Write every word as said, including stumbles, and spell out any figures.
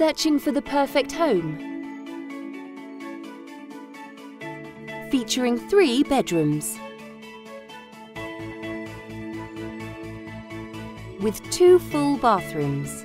Searching for the Perfect Home, featuring three bedrooms with two full bathrooms.